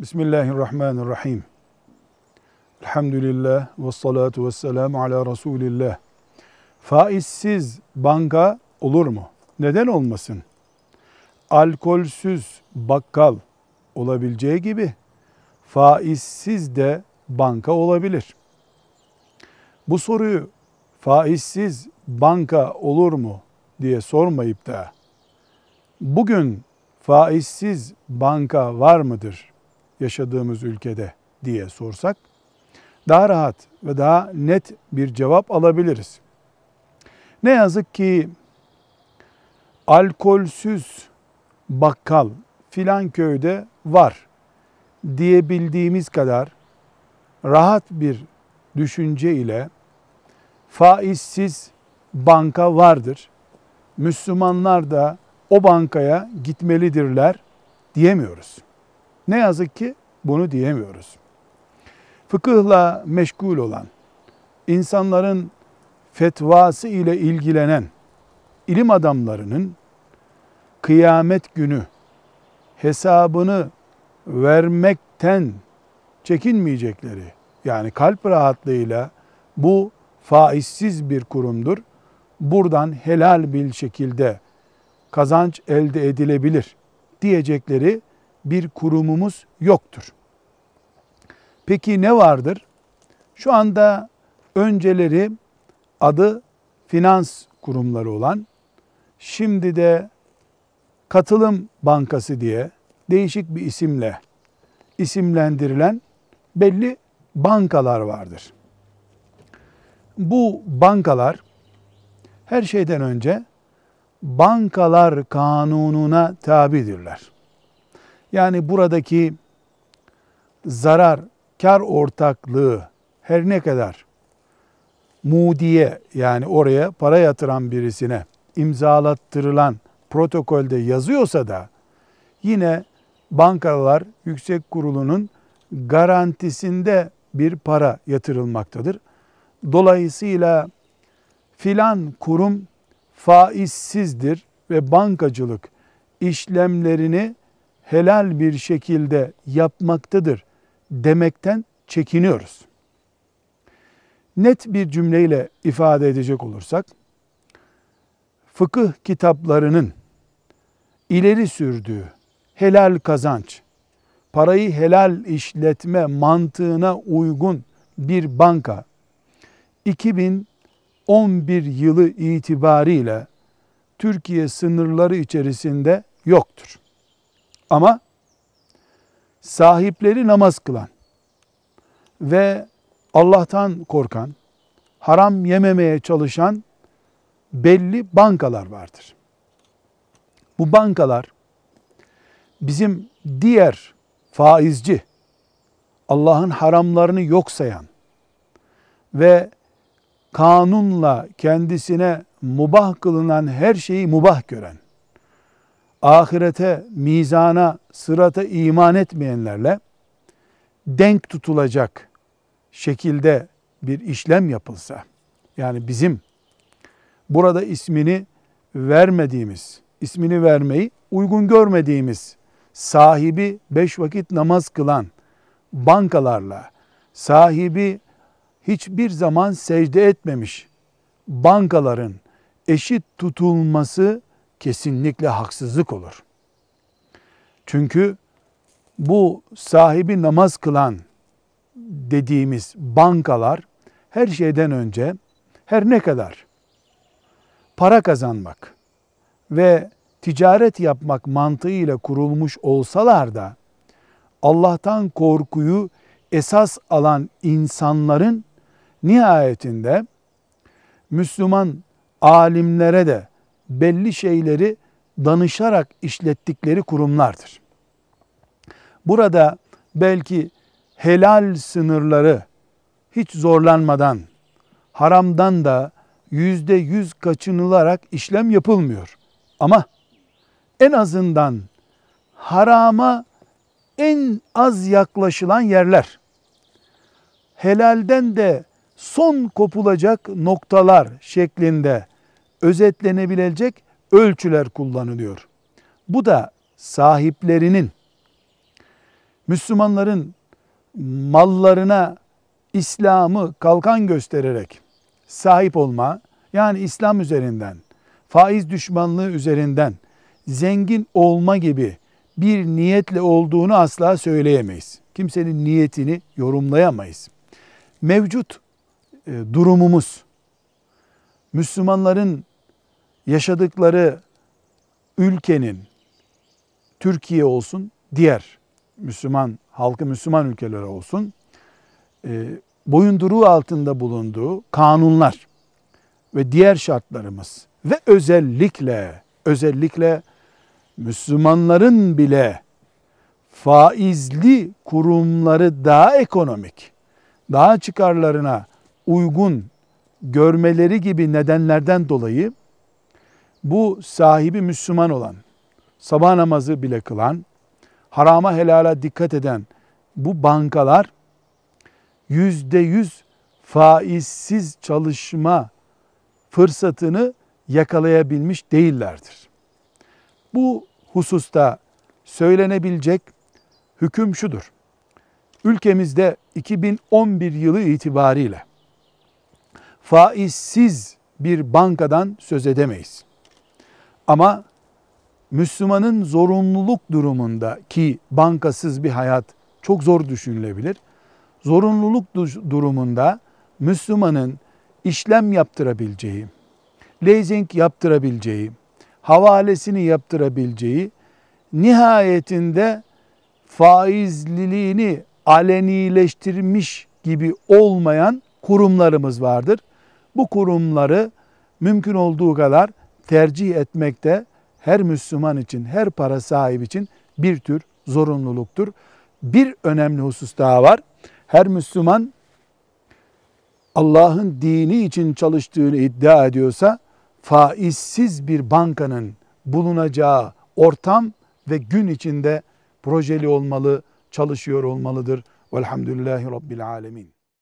Bismillahirrahmanirrahim. Elhamdülillah ve salatu ve selamu ala Resulillah. Faizsiz banka olur mu? Neden olmasın? Alkolsüz bakkal olabileceği gibi faizsiz de banka olabilir. Bu soruyu faizsiz banka olur mu diye sormayıp da bugün faizsiz banka var mıdır yaşadığımız ülkede diye sorsak daha rahat ve daha net bir cevap alabiliriz. Ne yazık ki alkolsüz bakkal filan köyde var diyebildiğimiz kadar rahat bir düşünce ile faizsiz banka vardır, Müslümanlar da o bankaya gitmelidirler diyemiyoruz. Ne yazık ki bunu diyemiyoruz. Fıkıhla meşgul olan, insanların fetvası ile ilgilenen ilim adamlarının kıyamet günü hesabını vermekten çekinmeyecekleri, yani kalp rahatlığıyla bu faizsiz bir kurumdur, buradan helal bir şekilde kazanç elde edilebilir diyecekleri bir kurumumuz yoktur. Peki ne vardır? Şu anda önceleri adı finans kurumları olan, şimdi de katılım bankası diye değişik bir isimle isimlendirilen belli bankalar vardır. Bu bankalar her şeyden önce bankalar kanununa tabidirler. Yani buradaki zarar kar ortaklığı her ne kadar mudiye, yani oraya para yatıran birisine imzalattırılan protokolde yazıyorsa da yine Bankalar Yüksek Kurulu'nun garantisinde bir para yatırılmaktadır. Dolayısıyla filan kurum faizsizdir ve bankacılık işlemlerini helal bir şekilde yapmaktadır demekten çekiniyoruz. Net bir cümleyle ifade edecek olursak, fıkıh kitaplarının ileri sürdüğü helal kazanç, parayı helal işletme mantığına uygun bir banka 2011 yılı itibariyle Türkiye sınırları içerisinde yoktur. Ama sahipleri namaz kılan ve Allah'tan korkan, haram yememeye çalışan belli bankalar vardır. Bu bankalar bizim diğer faizci, Allah'ın haramlarını yok sayan ve kanunla kendisine mubah kılınan her şeyi mubah gören, ahirete, mizana, sırata iman etmeyenlerle denk tutulacak şekilde bir işlem yapılsa, yani bizim burada ismini vermediğimiz, ismini vermeyi uygun görmediğimiz, sahibi 5 vakit namaz kılan bankalarla sahibi hiçbir zaman secde etmemiş bankaların eşit tutulması kesinlikle haksızlık olur. Çünkü bu sahibi namaz kılan dediğimiz bankalar her şeyden önce her ne kadar para kazanmak ve ticaret yapmak mantığıyla kurulmuş olsalar da Allah'tan korkuyu esas alan insanların nihayetinde Müslüman alimlere de belli şeyleri danışarak işlettikleri kurumlardır. Burada belki helal sınırları hiç zorlanmadan, haramdan da %100 kaçınılarak işlem yapılmıyor. Ama en azından harama en az yaklaşılan yerler, helalden de son kopulacak noktalar şeklinde özetlenebilecek ölçüler kullanılıyor. Bu da sahiplerinin Müslümanların mallarına İslam'ı kalkan göstererek sahip olma, yani İslam üzerinden, faiz düşmanlığı üzerinden zengin olma gibi bir niyetle olduğunu asla söyleyemeyiz. Kimsenin niyetini yorumlayamayız. Mevcut durumumuz, Müslümanların yaşadıkları ülkenin, Türkiye olsun, diğer Müslüman halkı, Müslüman ülkeler olsun, boyunduruğu altında bulunduğu kanunlar ve diğer şartlarımız ve özellikle Müslümanların bile faizli kurumları daha ekonomik, daha çıkarlarına uygun görmeleri gibi nedenlerden dolayı bu sahibi Müslüman olan, sabah namazı bile kılan, harama helala dikkat eden bu bankalar %100 faizsiz çalışma fırsatını yakalayabilmiş değillerdir. Bu hususta söylenebilecek hüküm şudur. Ülkemizde 2011 yılı itibariyle faizsiz bir bankadan söz edemeyiz. Ama Müslümanın zorunluluk durumunda, ki bankasız bir hayat çok zor düşünülebilir, zorunluluk durumunda Müslümanın işlem yaptırabileceği, lezing yaptırabileceği, havalesini yaptırabileceği, nihayetinde faizliliğini alenileştirmiş gibi olmayan kurumlarımız vardır. Bu kurumları mümkün olduğu kadar tercih etmekte her Müslüman için, her para sahibi için bir tür zorunluluktur. Bir önemli husus daha var. Her Müslüman Allah'ın dini için çalıştığını iddia ediyorsa, faizsiz bir bankanın bulunacağı ortam ve gün içinde projeli olmalı, çalışıyor olmalıdır. Velhamdülillahi Rabbil Alemin.